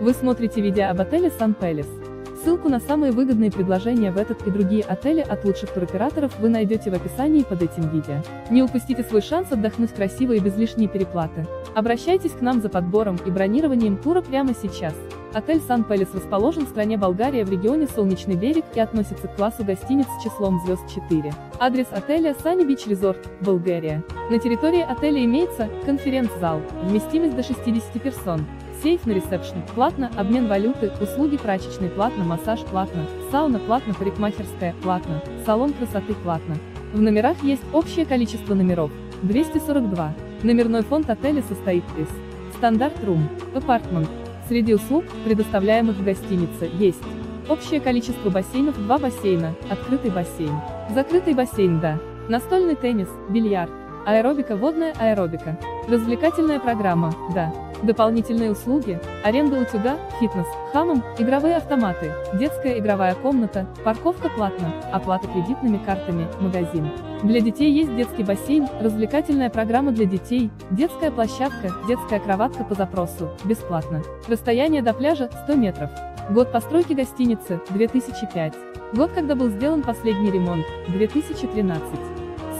Вы смотрите видео об отеле Sun Palace. Ссылку на самые выгодные предложения в этот и другие отели от лучших туроператоров вы найдете в описании под этим видео. Не упустите свой шанс отдохнуть красиво и без лишней переплаты. Обращайтесь к нам за подбором и бронированием тура прямо сейчас. Отель Sun Palace расположен в стране Болгария в регионе Солнечный берег и относится к классу гостиниц с числом звезд 4. Адрес отеля Sunny Beach Resort, Болгария. На территории отеля имеется конференц-зал, вместимость до 60 персон, сейф на ресепшн, платно, обмен валюты, услуги прачечной платно, массаж платно, сауна платно, парикмахерская платно, салон красоты платно. В номерах есть общее количество номеров – 242. Номерной фонд отеля состоит из стандарт рум, апартмент. Среди услуг, предоставляемых в гостинице, есть общее количество бассейнов – 2 бассейна, открытый бассейн, закрытый бассейн, настольный теннис, бильярд, аэробика, водная аэробика, развлекательная программа, дополнительные услуги, аренда утюга, фитнес, хаммам, игровые автоматы, детская игровая комната, парковка платно, оплата кредитными картами, магазин. Для детей есть детский бассейн, развлекательная программа для детей, детская площадка, детская кроватка по запросу, бесплатно. Расстояние до пляжа – 100 метров. Год постройки гостиницы – 2005. Год, когда был сделан последний ремонт – 2013.